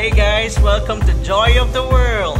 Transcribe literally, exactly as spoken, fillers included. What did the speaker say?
Hey guys, welcome to Joy of the World.